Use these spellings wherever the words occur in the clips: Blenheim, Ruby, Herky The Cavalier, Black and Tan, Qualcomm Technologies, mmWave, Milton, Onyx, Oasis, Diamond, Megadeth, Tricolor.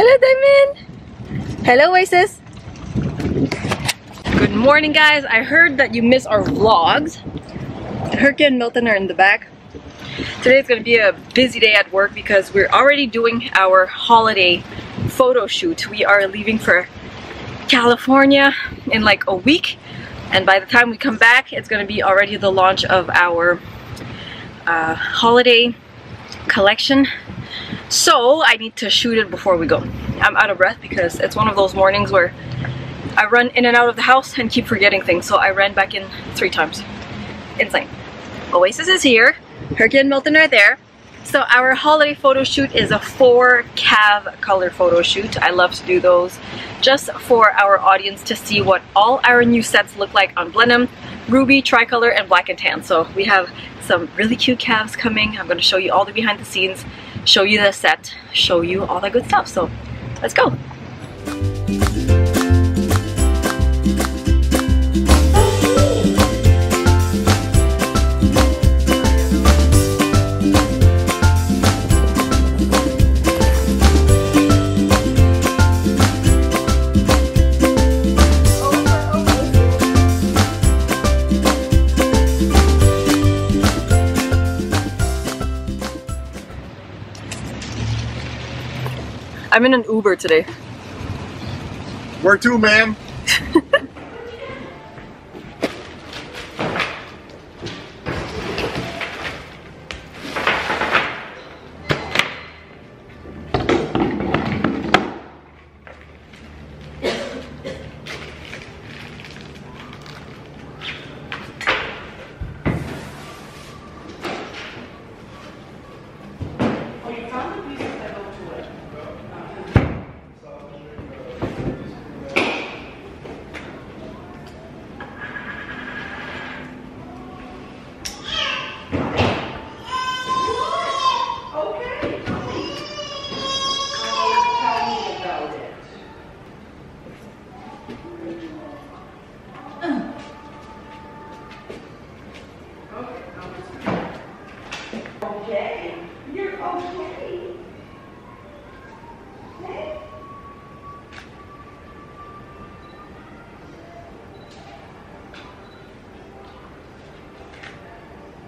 Hello, Diamond. Hello, Oasis. Good morning, guys. I heard that you miss our vlogs. Herky and Milton are in the back. Today is going to be a busy day at work because we're already doing our holiday photo shoot. We are leaving for California in like a week, and by the time we come back, it's going to be already the launch of our holiday collection. So I need to shoot it before we go. I'm out of breath because it's one of those mornings where I run in and out of the house and keep forgetting things. So I ran back in 3 times. Insane. Oasis is here. Herky and Milton are there. So our holiday photo shoot is a 4 cav color photo shoot. I love to do those just for our audience to see what all our new sets look like on Blenheim, Ruby, Tricolor, and Black and Tan. So we have some really cute calves coming. I'm going to show you all the behind the scenes, show you the set, show you all that good stuff. So let's go. I'm in an Uber today. Where to, ma'am?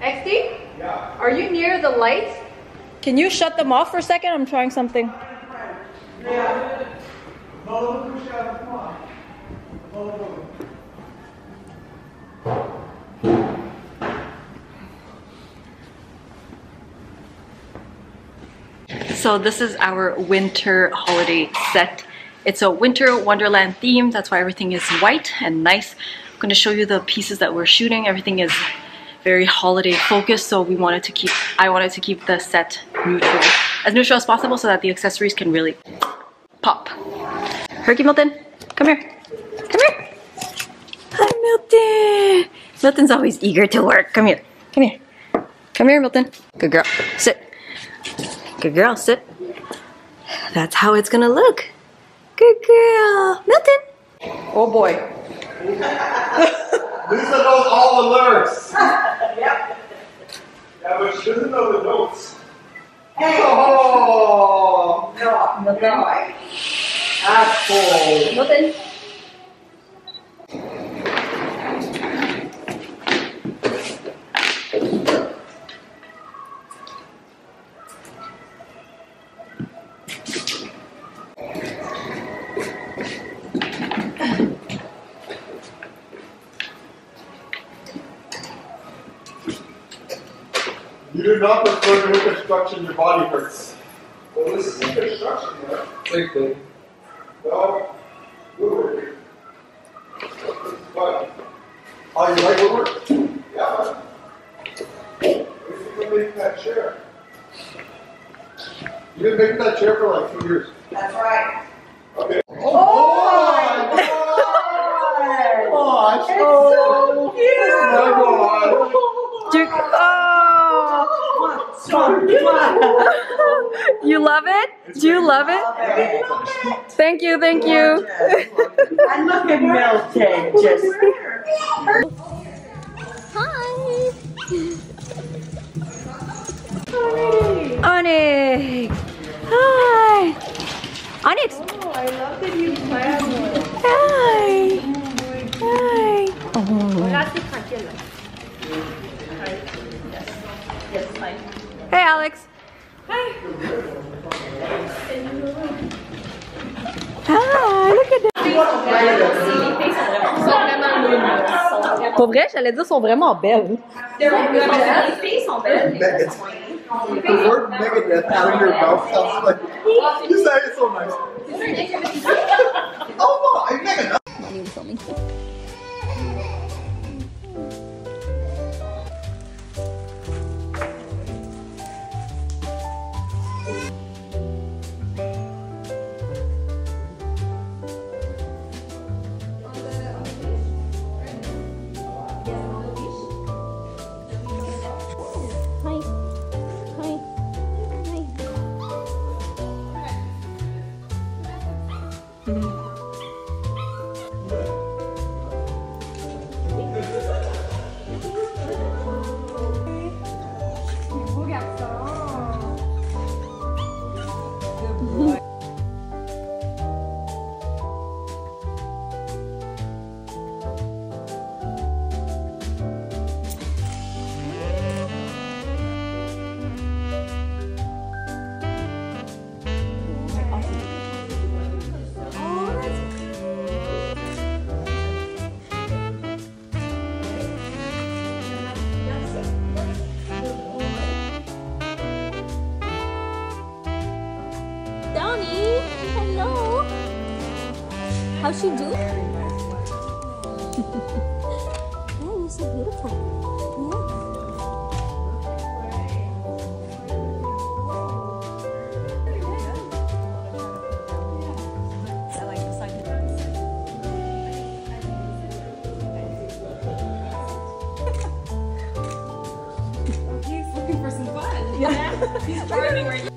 XD? Yeah. Are you near the lights? Can you shut them off for a second? I'm trying something. Yeah. So this is our winter holiday set. It's a winter wonderland theme. That's why everything is white and nice. I'm going to show you the pieces that we're shooting. Everything is very holiday focused, so I wanted to keep the set neutral, as neutral as possible, so that the accessories can really pop. Herky, Milton, come here. Come here. Hi, Milton. Milton's always eager to work. Come here. Come here. Come here, Milton. Good girl. Sit. Good girl. Sit. That's how it's gonna look. Good girl. Milton. Oh boy. These are those, all the lyrics. Yep. Yeah, but she doesn't know the notes. Hey. Oh. No, no. Apple. Nothing. You do not prefer to reconstruction, your body hurts. Well, this is reconstruction, right? Quickly. Well, woodwork. But, oh, you like woodwork? Yeah. You can make that chair. You've been making that chair for like 2 years. That's right. Okay. Oh, oh my God! Oh, it's so cute! Oh my God! Oh. You love it? Do you love it? Thank you, thank you. I love it melted. Just. Hi. Onyx. Hi. Onyx. Oh, I love that you plan one. Hi. Hi. Oh. Yes. Hi. Hey, Alex. Hi. Ah, look at that. Pour vrai, j'allais dire sont vraiment belles. Les filles sont belles. The word Megadeth out of your mouth sounds like, you sound so nice. Oh my, Megadeth! Don't even tell me. How's she doing? Oh, you're so beautiful. Yeah. I like the side ones. He's looking for some fun. Yeah. He's driving right now.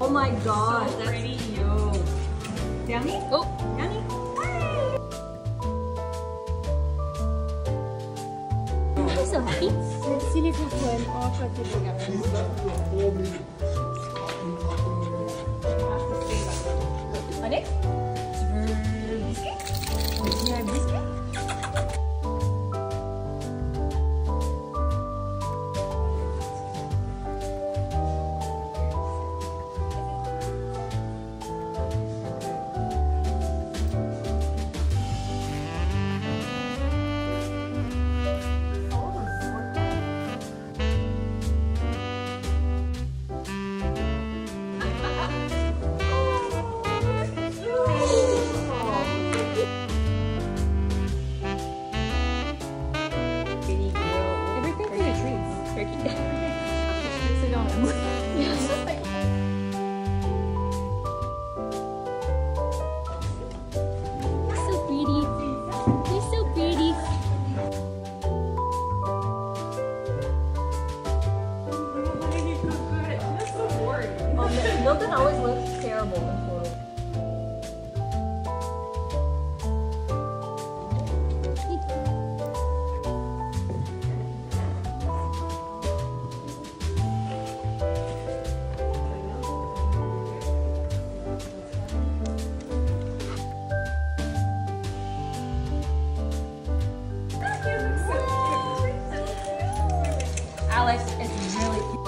Oh my god, so that's pretty. Yo. Yummy? Oh, yummy. Hi. I'm so happy. Let's see if it's going all chocolate together. Onyx? Biscuit? Do you have biscuit? Milton always looks terrible before. Alex is really cute.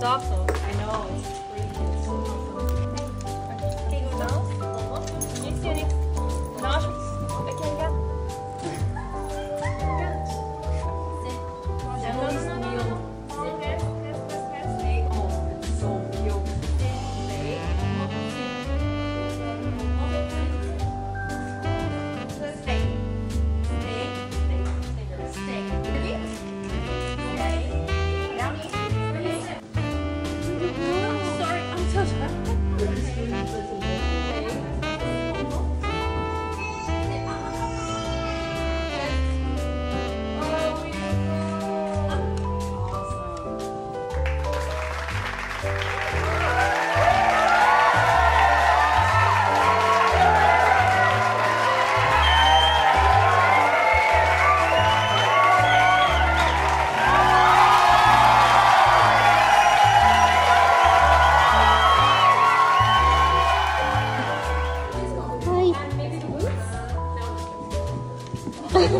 popped off, so I know it's free. It's so awesome. Can you go now? Can you see any? No, I can't get. Oh, it's so cute.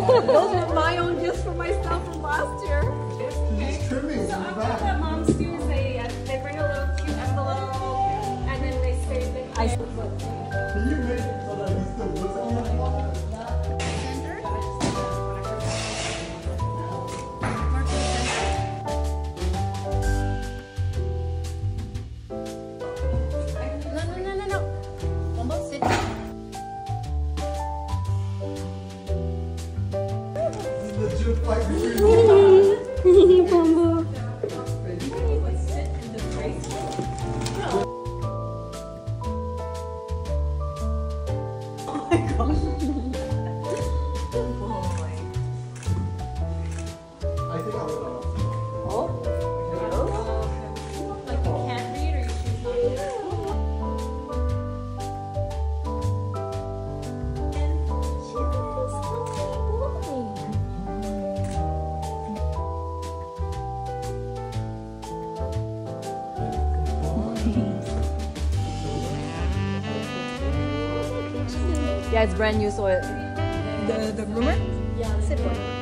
Those are my own gifts for myself from last year. He's trimming. So I'm back at Mom's Tuesday. They bring a little cute envelope and then they say things. Can you make it so that he still looks at my mom? Yeah, it's brand new, so it... The groomer? Yeah, the groomer.